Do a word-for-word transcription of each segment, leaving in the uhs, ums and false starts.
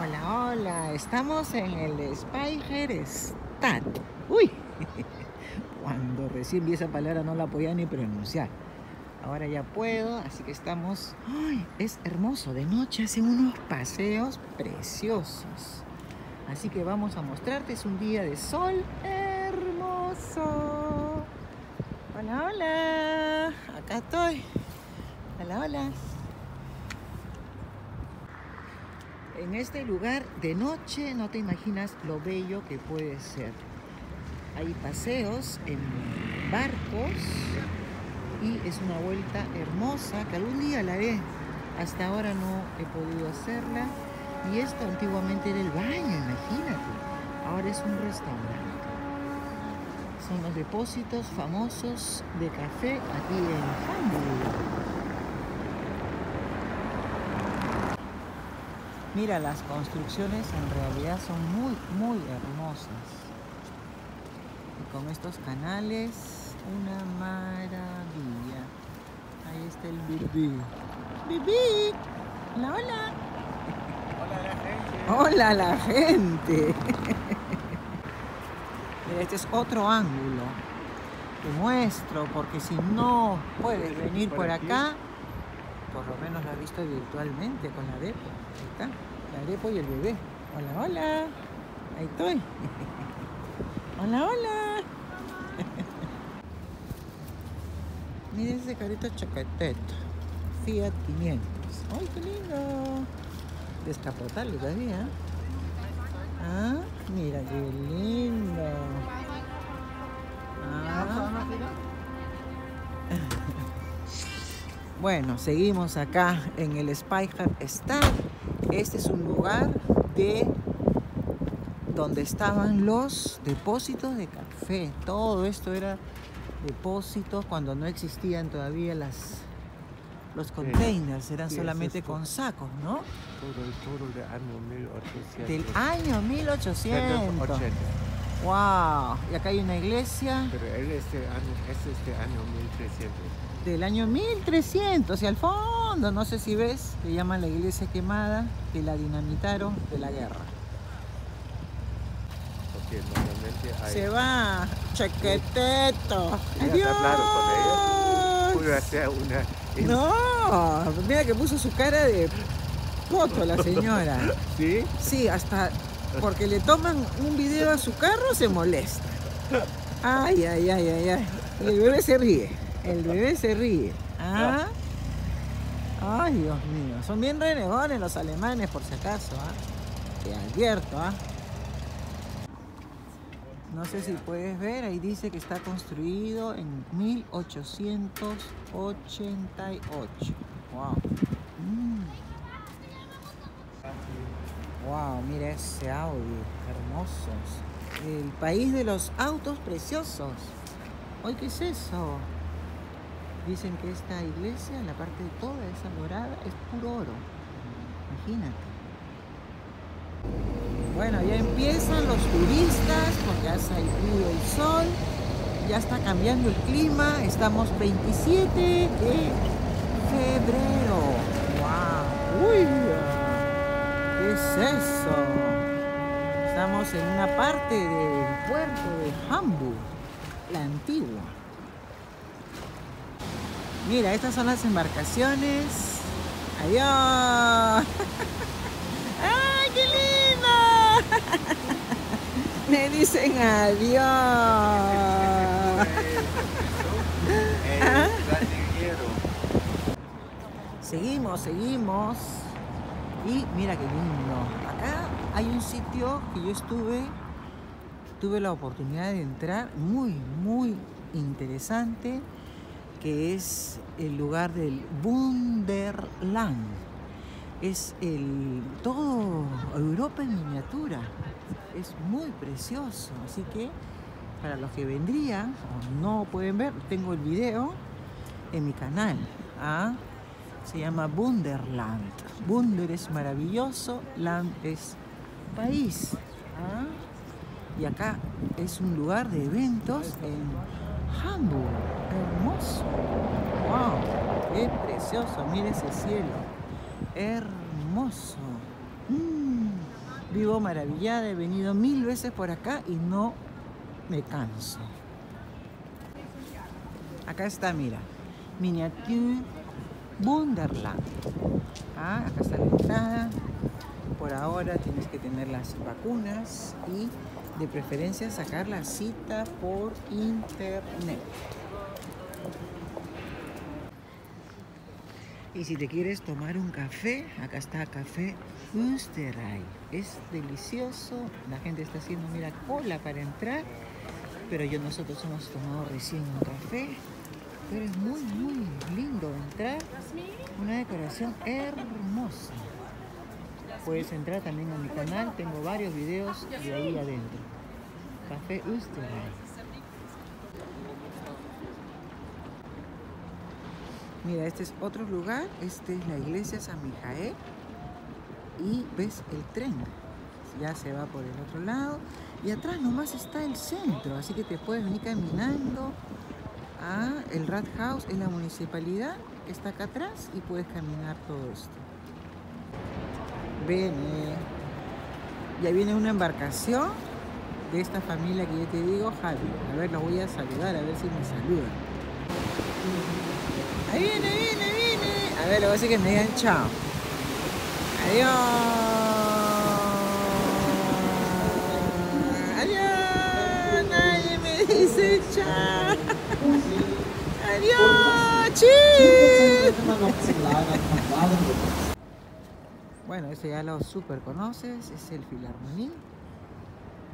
Hola, hola, estamos en el Speicherstadt. Uy, cuando recién vi esa palabra no la podía ni pronunciar. Ahora ya puedo, así que estamos... ¡Ay! Es hermoso, de noche hacen unos paseos preciosos. Así que vamos a mostrarte, es un día de sol hermoso. Hola, hola, acá estoy. Hola, hola. En este lugar de noche no te imaginas lo bello que puede ser. Hay paseos en barcos y es una vuelta hermosa que algún día la haré. Hasta ahora no he podido hacerla. Y esto antiguamente era el baño, imagínate. Ahora es un restaurante. Son los depósitos famosos de café aquí en Hamburgo. Mira, las construcciones en realidad son muy, muy hermosas. Y con estos canales, una maravilla. Ahí está el bibí. ¡Bibí! ¡Hola, hola! ¡Hola, la gente! Mira, este es otro ángulo. Te muestro, porque si no puedes venir por acá, por lo menos la he visto virtualmente con la Depo. Ahí está, la Depo y el bebé. Hola, hola. Ahí estoy. Hola, hola. Miren ese carrito chaqueteto. Fiat quinientos. ¡Ay, qué lindo! Descapotable todavía. Ah, mira qué lindo. Ah. Bueno, seguimos acá en el Speicherstadt. Este es un lugar de donde estaban los depósitos de café. Todo esto era depósitos cuando no existían todavía las, los containers. Eran solamente con sacos, ¿no? Del año mil ochocientos. ¡Wow! Y acá hay una iglesia. Pero él es del año mil trescientos. Del año mil trescientos, y al fondo, no sé si ves, le llaman la iglesia quemada, que la dinamitaron de la guerra. Porque normalmente hay... Se va, chaqueteto. Adiós. Con hacer una... No, mira que puso su cara de poto la señora. ¿Sí? Sí, hasta porque le toman un video a su carro se molesta. Ay, ay, ay, ay, ay. Y el bebé se ríe. El bebé se ríe. ¿Ah? Ay, Dios mío. Son bien renegones los alemanes, por si acaso. ¿Ah? Te advierto. ¿Ah? No sé si puedes ver. Ahí dice que está construido en mil ochocientos ochenta y ocho. Wow. Mm. Wow, mira ese Audi. Hermosos. El país de los autos preciosos. Ay, ¿qué es eso? Dicen que esta iglesia, la parte de toda esa morada, es puro oro. Imagínate. Bueno, ya empiezan los turistas porque ya ha salido el sol. Ya está cambiando el clima. Estamos veintisiete de febrero. ¡Wow! ¡Uy! ¿Qué es eso? Estamos en una parte del puerto de Hamburgo, la antigua. Mira, estas son las embarcaciones. ¡Adiós! ¡Ay, qué lindo! Me dicen adiós. ¿Ah? Seguimos, seguimos. Y mira qué lindo. Acá hay un sitio que yo estuve, tuve la oportunidad de entrar, muy, muy interesante, que es el lugar del Wunderland. Es el todo Europa en miniatura. Es muy precioso. Así que para los que vendrían o no pueden ver, tengo el video en mi canal. ¿Ah? Se llama Wunderland. Wunder es maravilloso, land es país. ¿Ah? Y acá es un lugar de eventos en Hamburgo, hermoso. Wow, qué precioso. Mira ese cielo, hermoso. Mm. Vivo maravillada, he venido mil veces por acá y no me canso. Acá está, mira, Miniatur Wunderland. Ah, acá está la entrada. Por ahora tienes que tener las vacunas y de preferencia sacar la cita por internet. Y si te quieres tomar un café, acá está Café Fünsteray. Es delicioso, la gente está haciendo, mira, cola para entrar, pero yo nosotros hemos tomado recién un café. Pero es muy, muy lindo entrar, una decoración hermosa. Puedes entrar también a mi canal, tengo varios videos de ahí adentro. Café Fünsteray. Mira, este es otro lugar, esta es la iglesia San Mijael y ves el tren. Ya se va por el otro lado y atrás nomás está el centro, así que te puedes venir caminando. Ah, el Rathaus es la municipalidad que está acá atrás y puedes caminar todo esto. Ven, ya viene una embarcación de esta familia que yo te digo, Javi. A ver, los voy a saludar, a ver si me saludan. Ahí viene, ahí viene, ahí viene. A ver, le voy a decir que me digan chao. Adiós. Dice chao. Adiós. Cheers. Bueno, ese ya lo super conoces. Es el Filarmoní.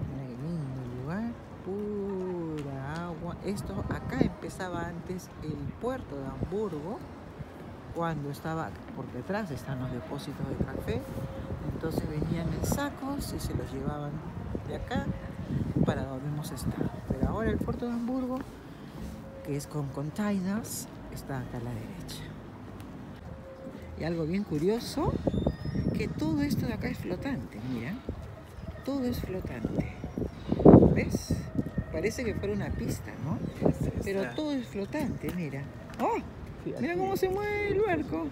Mira qué lindo lugar. Pura agua. Esto acá empezaba antes el puerto de Hamburgo. Cuando estaba por detrás están los depósitos de café. Entonces venían en sacos y se los llevaban de acá para donde hemos estado. Pero ahora el puerto de Hamburgo, que es con containers, está acá a la derecha. Y algo bien curioso, que todo esto de acá es flotante, mira. Todo es flotante. ¿Ves? Parece que fuera una pista, ¿no? Pero todo es flotante, mira. ¡Oh! Mira cómo se mueve el barco.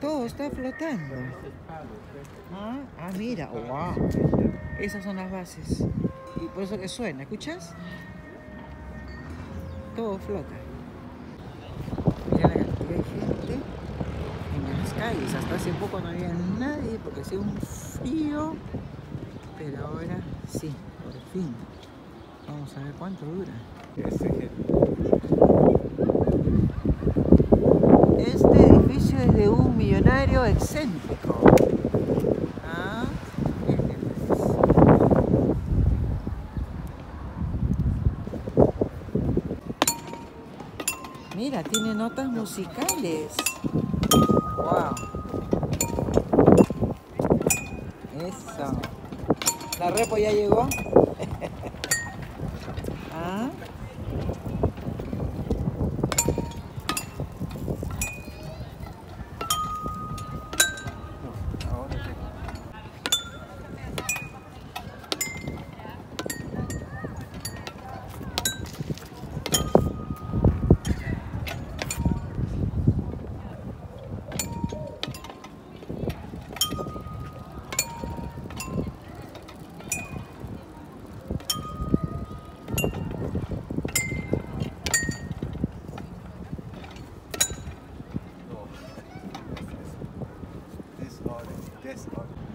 Todo está flotando. Ah, ah mira, wow. Esas son las bases. Y por eso que suena, ¿escuchas? Todo flota. Mira la cantidad de gente en las calles. Hasta hace poco no había nadie porque hacía un frío. Pero ahora sí, por fin. Vamos a ver cuánto dura. Este edificio es de un millonario excéntrico. Ah, este es. Mira, tiene notas musicales. Wow. Eso. La repo ya llegó. Ah.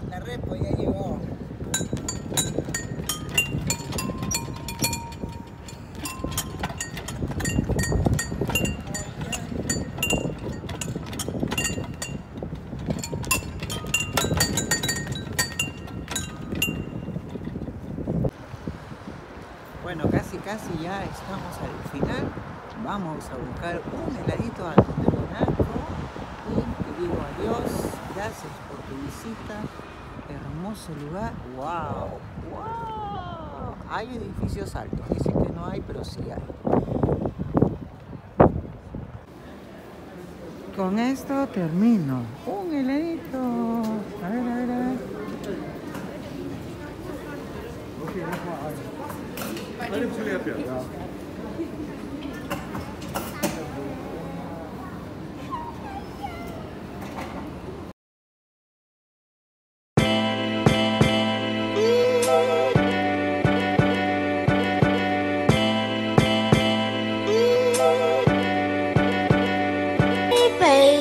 La repo ya llegó. Bueno, casi casi ya estamos al final. Vamos a buscar un heladito al Donato y te digo adiós. Gracias por tu visita, hermoso lugar. ¡Wow! ¡Wow! Hay edificios altos, dicen que no hay, pero sí hay. Con esto termino. ¡Un heladito! A ver, a ver, a ver. Mijael.